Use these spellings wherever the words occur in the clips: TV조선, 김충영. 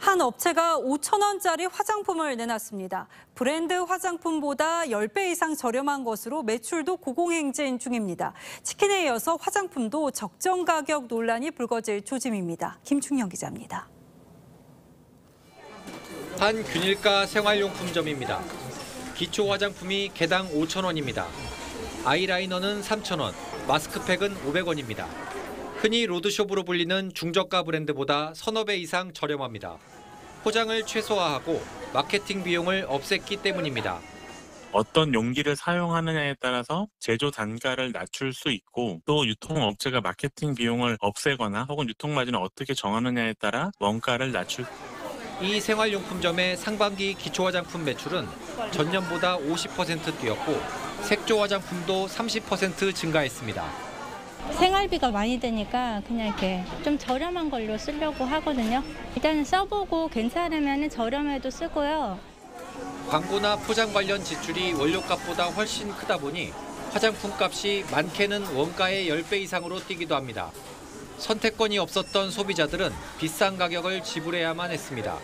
한 업체가 5,000원짜리 화장품을 내놨습니다. 브랜드 화장품보다 10배 이상 저렴한 것으로 매출도 고공행진 중입니다. 치킨에 이어서 화장품도 적정 가격 논란이 불거질 조짐입니다. 김충영 기자입니다. 한 균일가 생활용품점입니다. 기초 화장품이 개당 5,000원입니다. 아이라이너는 3,000원, 마스크팩은 500원입니다. 흔히 로드숍으로 불리는 중저가 브랜드보다 서너 배 이상 저렴합니다. 포장을 최소화하고 마케팅 비용을 없앴기 때문입니다. 어떤 용기를 사용하느냐에 따라서 제조 단가를 낮출 수 있고 또 유통업체가 마케팅 비용을 없애거나 혹은 유통마진을 어떻게 정하느냐에 따라 원가를 낮출 수 있습니다. 이 생활용품점의 상반기 기초화장품 매출은 전년보다 50% 뛰었고 색조 화장품도 30% 증가했습니다. 생활비가 많이 드니까 그냥 이렇게 좀 저렴한 걸로 쓰려고 하거든요. 일단은 써보고 괜찮으면 저렴해도 쓰고요. 광고나 포장 관련 지출이 원료값보다 훨씬 크다 보니 화장품 값이 많게는 원가의 10배 이상으로 뛰기도 합니다. 선택권이 없었던 소비자들은 비싼 가격을 지불해야만 했습니다.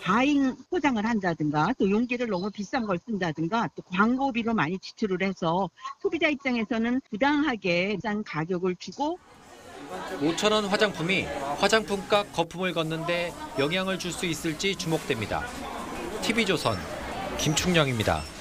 과잉 포장을 한다든가 또 용기를 너무 비싼 걸 쓴다든가 또 광고비로 많이 지출을 해서 소비자 입장에서는 부당하게 싼 가격을 주고 5,000원 화장품이 화장품값 거품을 걷는데 영향을 줄 수 있을지 주목됩니다. TV조선 김충영입니다.